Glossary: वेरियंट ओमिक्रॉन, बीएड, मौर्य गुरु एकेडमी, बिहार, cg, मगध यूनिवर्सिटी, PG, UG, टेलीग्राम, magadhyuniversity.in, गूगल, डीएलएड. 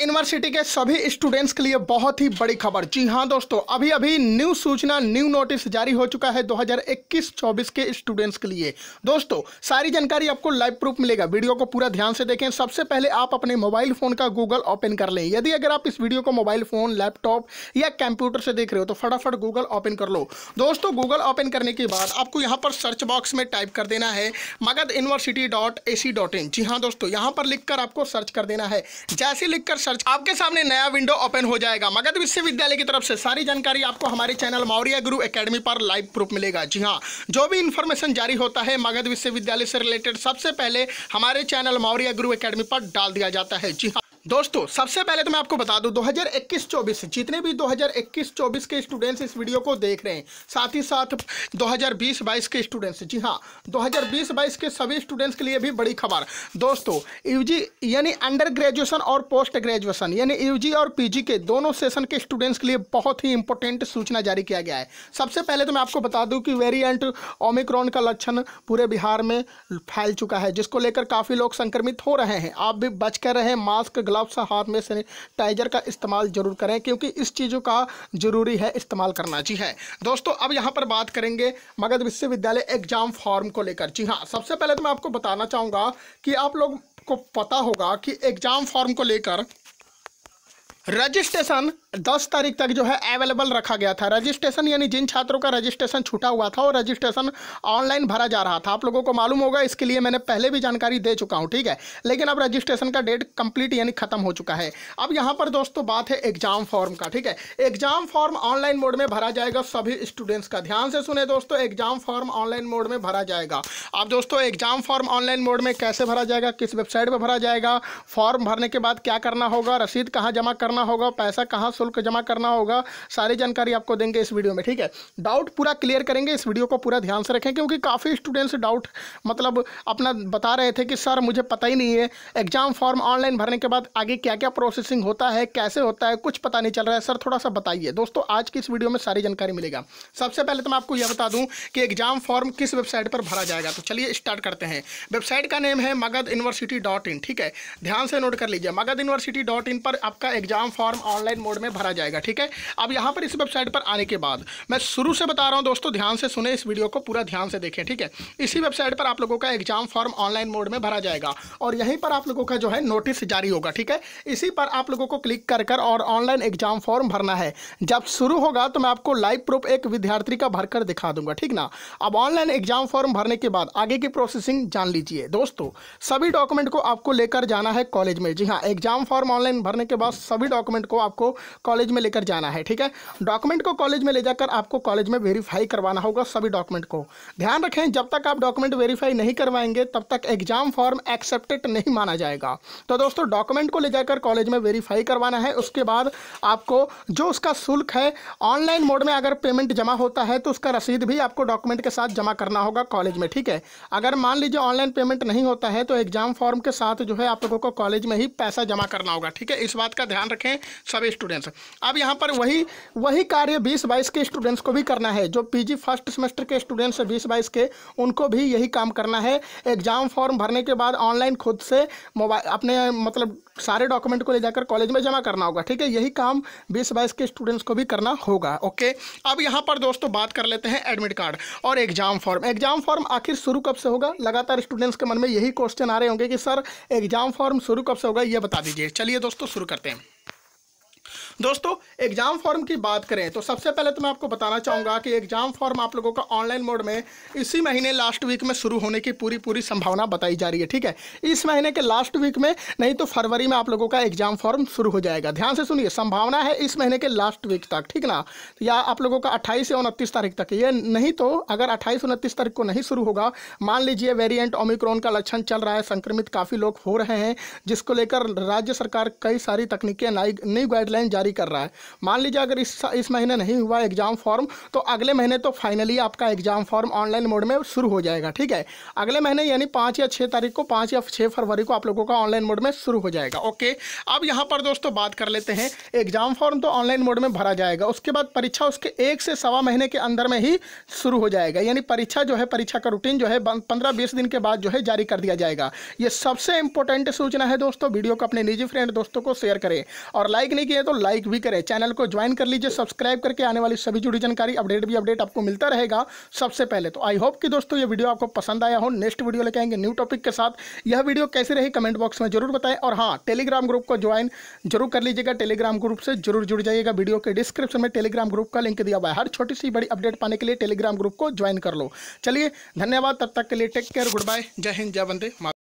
University के सभी students के लिए बहुत ही बड़ी खबर। जी हाँ दोस्तों, अभी अभी न्यू सूचना न्यू नोटिस जारी हो चुका है 2021-24 के स्टूडेंट्स के लिए। दोस्तों सारी जानकारी आपको लाइव प्रूफ मिलेगा, वीडियो को पूरा ध्यान से देखें। सबसे पहले आप अपने मोबाइल फोन का गूगल ओपन कर लें। यदि अगर आप इस वीडियो को मोबाइल फोन, लैपटॉप या कंप्यूटर से देख रहे हो तो फटाफट गूगल ओपन कर लो। दोस्तों गूगल ओपन करने के बाद आपको यहाँ पर सर्च बॉक्स में टाइप कर देना है magadhyuniversity.ac.in। जी हाँ दोस्तों, यहाँ पर लिखकर आपको सर्च कर देना है। जैसे लिखकर सर्च, आपके सामने नया विंडो ओपन हो जाएगा। मगध विश्वविद्यालय की तरफ से सारी जानकारी आपको हमारे चैनल मौर्य गुरु एकेडमी पर लाइव प्रूफ मिलेगा। जी हाँ, जो भी इंफॉर्मेशन जारी होता है मगध विश्वविद्यालय से रिलेटेड सबसे पहले हमारे चैनल मौर्य गुरु एकेडमी पर डाल दिया जाता है। जी हाँ दोस्तों, सबसे पहले तो मैं आपको बता दूं 2021-24 जितने भी 2021-24 के स्टूडेंट्स इस वीडियो को देख रहे हैं, साथ ही साथ 2020-22 के स्टूडेंट्स, जी हाँ 2020-22 के सभी स्टूडेंट्स के लिए भी बड़ी खबर। दोस्तों यूजी यानी अंडर ग्रेजुएशन और पोस्ट ग्रेजुएशन यानी यूजी और पीजी के दोनों सेशन के स्टूडेंट्स के लिए बहुत ही इंपॉर्टेंट सूचना जारी किया गया है। सबसे पहले तो मैं आपको बता दूँ कि वेरियंट ओमिक्रॉन का लक्षण पूरे बिहार में फैल चुका है, जिसको लेकर काफ़ी लोग संक्रमित हो रहे हैं। आप भी बच कर रहे, मास्क, ग्लव्स, हाथ में सैनिटाइजर का इस्तेमाल जरूर करें, क्योंकि इस चीज़ों का जरूरी है इस्तेमाल करना। जी है दोस्तों, अब यहाँ पर बात करेंगे मगध विश्वविद्यालय एग्जाम फॉर्म को लेकर। जी हाँ, सबसे पहले तो मैं आपको बताना चाहूँगा कि आप लोग को पता होगा कि एग्जाम फॉर्म को लेकर रजिस्ट्रेशन 10 तारीख तक जो है अवेलेबल रखा गया था। रजिस्ट्रेशन यानी जिन छात्रों का रजिस्ट्रेशन छूटा हुआ था और रजिस्ट्रेशन ऑनलाइन भरा जा रहा था, आप लोगों को मालूम होगा, इसके लिए मैंने पहले भी जानकारी दे चुका हूं, ठीक है। लेकिन अब रजिस्ट्रेशन का डेट कंप्लीट यानी खत्म हो चुका है। अब यहाँ पर दोस्तों बात है एग्जाम फॉर्म का, ठीक है। एग्जाम फॉर्म ऑनलाइन मोड में भरा जाएगा सभी स्टूडेंट्स का। ध्यान से सुने दोस्तों, एग्जाम फॉर्म ऑनलाइन मोड में भरा जाएगा। अब दोस्तों एग्जाम फॉर्म ऑनलाइन मोड में कैसे भरा जाएगा, किस वेबसाइट पर भरा जाएगा, फॉर्म भरने के बाद क्या करना होगा, रसीद कहाँ जमा करना होगा, पैसा कहाँ शुल्क जमा करना होगा, सारी जानकारी आपको देंगे इस वीडियो में, ठीक है। डाउट पूरा क्लियर करेंगे, इस वीडियो को पूरा ध्यान से रखें, क्योंकि काफ़ी स्टूडेंट्स डाउट मतलब अपना बता रहे थे कि सर मुझे पता ही नहीं है एग्जाम फॉर्म ऑनलाइन भरने के बाद आगे क्या क्या प्रोसेसिंग होता है, कैसे होता है, कुछ पता नहीं चल रहा है सर, थोड़ा सा बताइए। दोस्तों आज की इस वीडियो में सारी जानकारी मिलेगा। सबसे पहले तो मैं आपको यह बता दूँ कि एग्जाम फॉर्म किस वेबसाइट पर भरा जाएगा, तो चलिए स्टार्ट करते हैं। वेबसाइट का नेम है magadhyuniversity.in, ठीक है। ध्यान से नोट कर लीजिए, magadhyuniversity.in पर आपका एग्जाम फॉर्म ऑनलाइन मोड में भरा जाएगा, ठीक है। अब यहाँ पर इस वेबसाइट पर आने के बाद मैं शुरू से बता रहा हूँ दोस्तों, ध्यान से सुने, इस वीडियो को पूरा ध्यान से देखें, ठीक है। इसी वेबसाइट पर आप लोगों का एग्जाम फॉर्म ऑनलाइन मोड में भरा जाएगा और यहीं पर आप लोगों का जो है नोटिस जारी होगा, ठीक है। इसी पर आप लोगों को क्लिक कर कर और ऑनलाइन एग्जाम फॉर्म भरना है। जब शुरू होगा तो मैं आपको लाइव प्रूफ एक विद्यार्थी का भरकर दिखा दूंगा, ठीक ना। अब ऑनलाइन एग्जाम फॉर्म भरने के बाद आगे की प्रोसेसिंग जान लीजिए। दोस्तों सभी डॉक्यूमेंट को आपको लेकर जाना है कॉलेज में। जी हाँ, एग्जाम फॉर्म ऑनलाइन भरने के बाद सभी डॉक्यूमेंट को आपको कॉलेज में लेकर जाना है, ठीक है। डॉक्यूमेंट को कॉलेज में ले जाकर आपको कॉलेज में वेरीफाई करवाना होगा सभी डॉक्यूमेंट को। ध्यान रखें, जब तक आप डॉक्यूमेंट वेरीफाई नहीं करवाएंगे तब तक एग्जाम फॉर्म एक्सेप्टेड नहीं माना जाएगा। तो दोस्तों डॉक्यूमेंट को ले जाकर कॉलेज में वेरीफाई करवाना है। उसके बाद आपको जो उसका शुल्क है, ऑनलाइन मोड में अगर पेमेंट जमा होता है तो उसका रसीद भी आपको डॉक्यूमेंट के साथ जमा करना होगा कॉलेज में, ठीक है। अगर मान लीजिए ऑनलाइन पेमेंट नहीं होता है तो एग्जाम फॉर्म के साथ जो है आप लोगों को कॉलेज में ही पैसा जमा करना होगा, ठीक है। इस बात का ध्यान रखें सभी स्टूडेंट्स। अब यहाँ पर वही कार्य 20-22 के स्टूडेंट्स को भी करना है। जो पीजी फर्स्ट सेमेस्टर के स्टूडेंट्स 20-22 के, उनको भी यही काम करना है। एग्जाम फॉर्म भरने के बाद ऑनलाइन खुद से मोबाइल अपने मतलब सारे डॉक्यूमेंट को ले जाकर कॉलेज में जमा करना होगा, ठीक है। यही काम 20-22 के स्टूडेंट्स को भी करना होगा, ओके। अब यहाँ पर दोस्तों बात कर लेते हैं एडमिट कार्ड और एग्जाम फॉर्म। एग्जाम फॉर्म आखिर शुरू कब से होगा? लगातार स्टूडेंट्स के मन में यही क्वेश्चन आ रहे होंगे कि सर एग्जाम फॉर्म शुरू कब से होगा, ये बता दीजिए। चलिए दोस्तों शुरू करते हैं। दोस्तों एग्जाम फॉर्म की बात करें तो सबसे पहले तो मैं आपको बताना चाहूँगा कि एग्जाम फॉर्म आप लोगों का ऑनलाइन मोड में इसी महीने लास्ट वीक में शुरू होने की पूरी संभावना बताई जा रही है, ठीक है। इस महीने के लास्ट वीक में नहीं तो फरवरी में आप लोगों का एग्जाम फॉर्म शुरू हो जाएगा। ध्यान से सुनिए, संभावना है इस महीने के लास्ट वीक तक, ठीक ना, या आप लोगों का 28 या 29 तारीख तक। ये नहीं तो अगर 28-29 तारीख को नहीं शुरू होगा, मान लीजिए वेरियंट ओमिक्रॉन का लक्षण चल रहा है, संक्रमित काफ़ी लोग हो रहे हैं, जिसको लेकर राज्य सरकार कई सारी तकनीकें नई गाइडलाइन जारी तैयारी कर रहा है। मान लीजिए अगर इस महीने नहीं हुआ एग्ज़ाम फॉर्म, तो अगले महीने तो फाइनली आपका एग्ज़ाम फॉर्म ऑनलाइन मोड में शुरू हो जाएगा। ठीक है, अगले महीने यानी 5 या 6 तारीख को, 5 या 6 फरवरी को आप लोगों का ऑनलाइन मोड में शुरू हो जाएगा। ओके, अब यहाँ पर दोस्तों बात कर लेते हैं, एग्ज़ाम फॉर्म तो ऑनलाइन मोड में भरा जाएगा, उसके बाद परीक्षा उसके 1 से सवा महीने के अंदर में ही शुरू हो जाएगा। यानी परीक्षा जो है, परीक्षा का रूटीन जो है 15-20 दिन के बाद जो है जारी कर दिया जाएगा। ये सबसे इंपॉर्टेंट सूचना है दोस्तों। वीडियो को अपने निजी फ्रेंड दोस्तों को शेयर करें, और लाइक नहीं किए तो लाइक भी करें। चैनल को ज्वाइन कर लीजिए, सब्सक्राइब करके आने वाली सभी जुड़ी जानकारी अपडेट आपको मिलता रहेगा सबसे पहले। तो आई होप कि दोस्तों ये वीडियो आपको पसंद आया हो। नेक्स्ट वीडियो लेके आएंगे न्यू टॉपिक के साथ। यह वीडियो कैसी रही कमेंट बॉक्स में जरूर बताएं, और हाँ, टेलीग्राम ग्रुप को ज्वाइन जरूर कर लीजिएगा। टेलीग्राम ग्रुप से जरूर जुड़ जाइएगा। वीडियो के डिस्क्रिप्शन में टेलीग्राम ग्रुप का लिंक दिया हुआ है। हर छोटी सी बड़ी अपडेट पाने के लिए टेलीग्राम ग्रुप को ज्वाइन कर लो। चलिए, धन्यवाद। तब तक के लिए टेक केयर, गुड बाय, जय हिंद, जय वंदे मातरम।